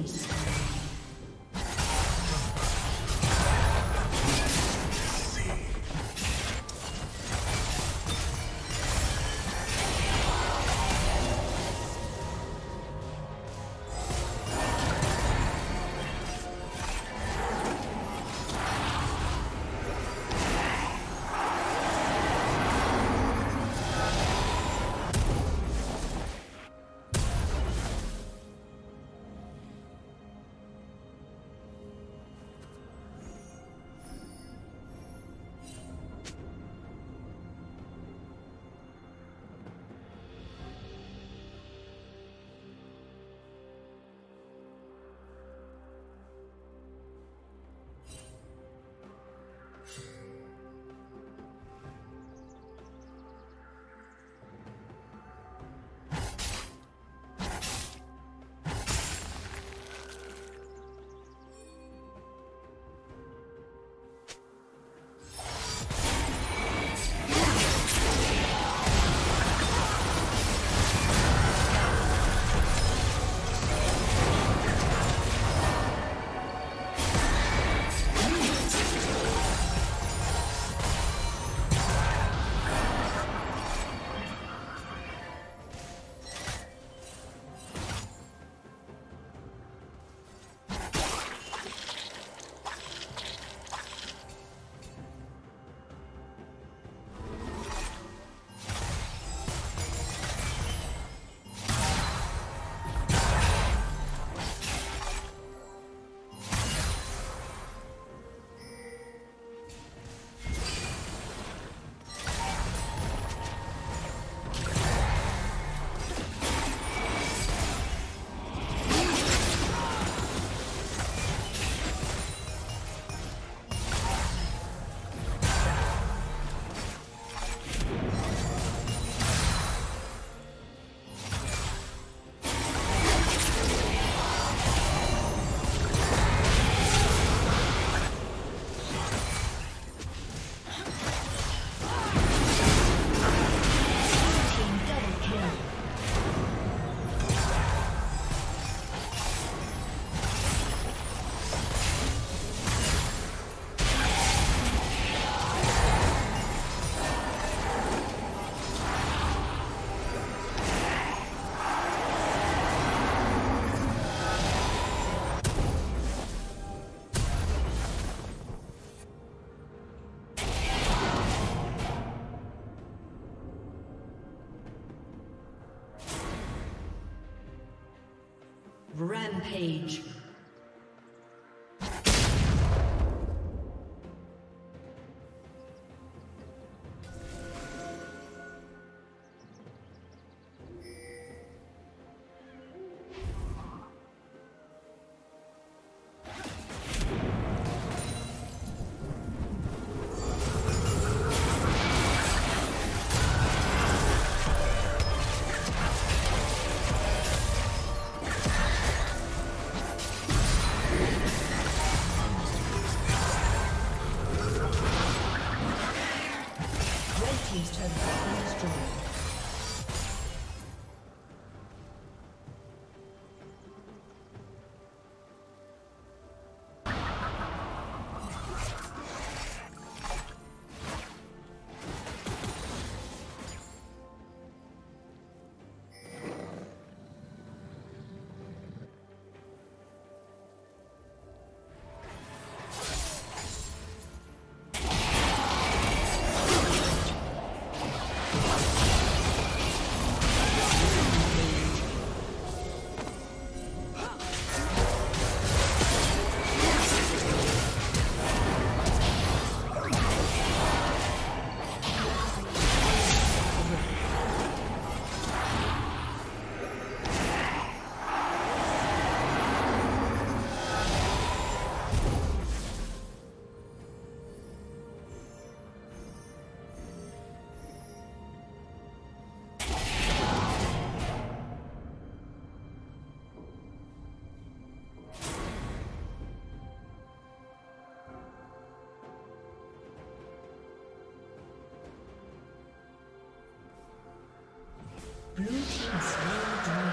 Games. Rampage. Blue team slain the dragon.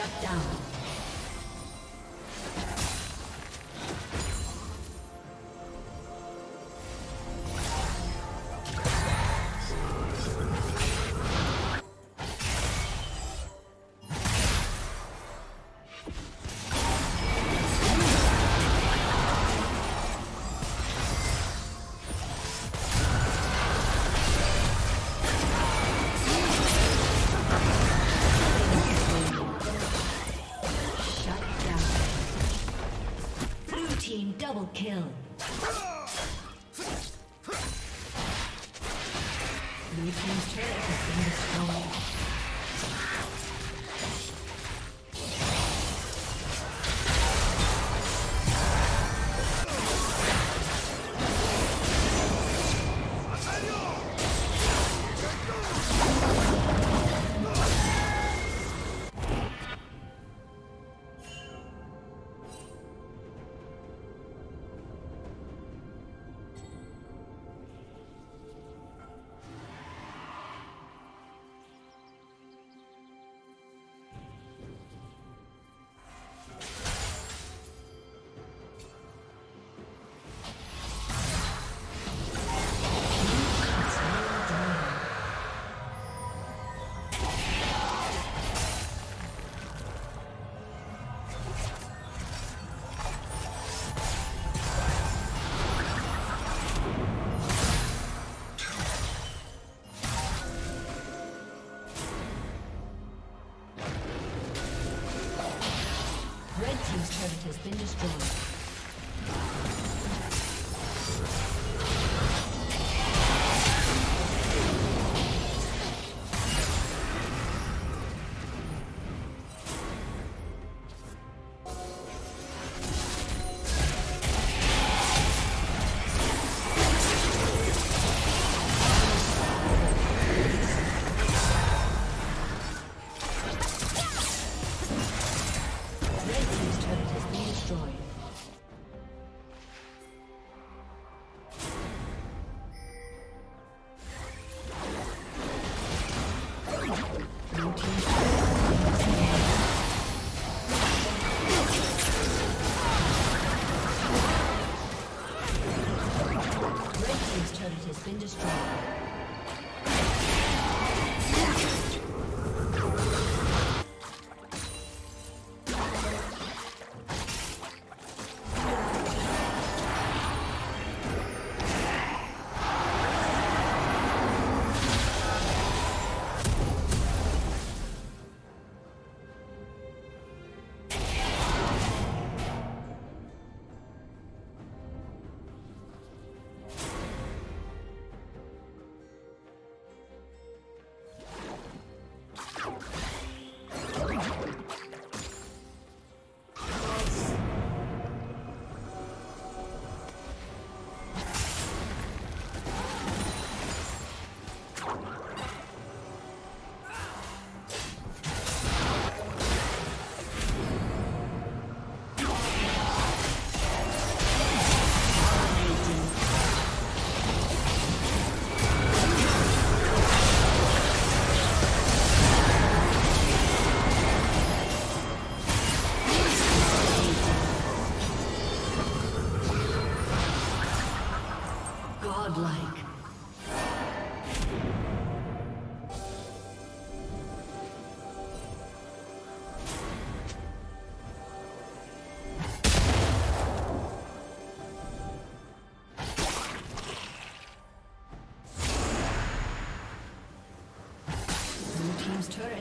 Shut down. Double kill. Blue team's turret has been destroyed.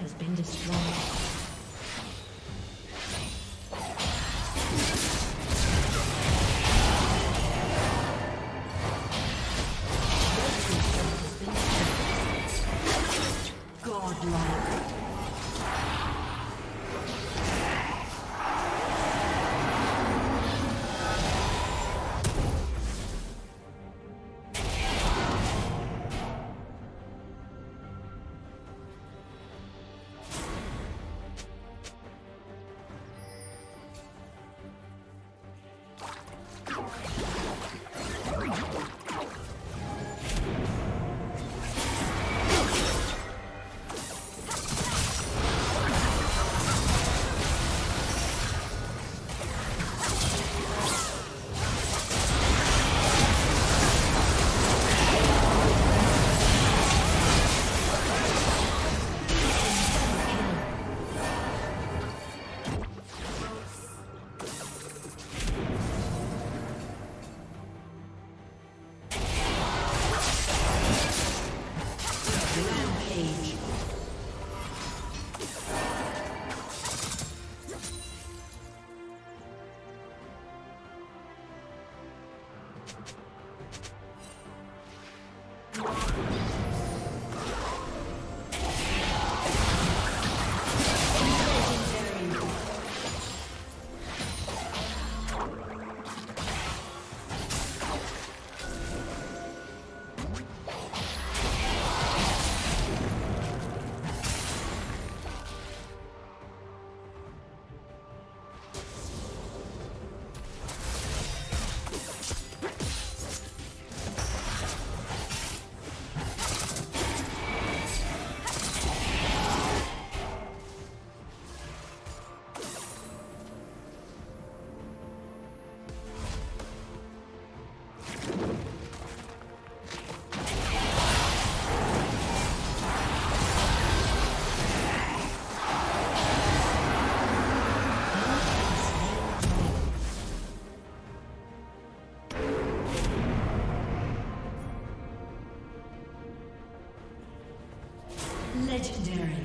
Has been destroyed. Has been destroyed. Legendary.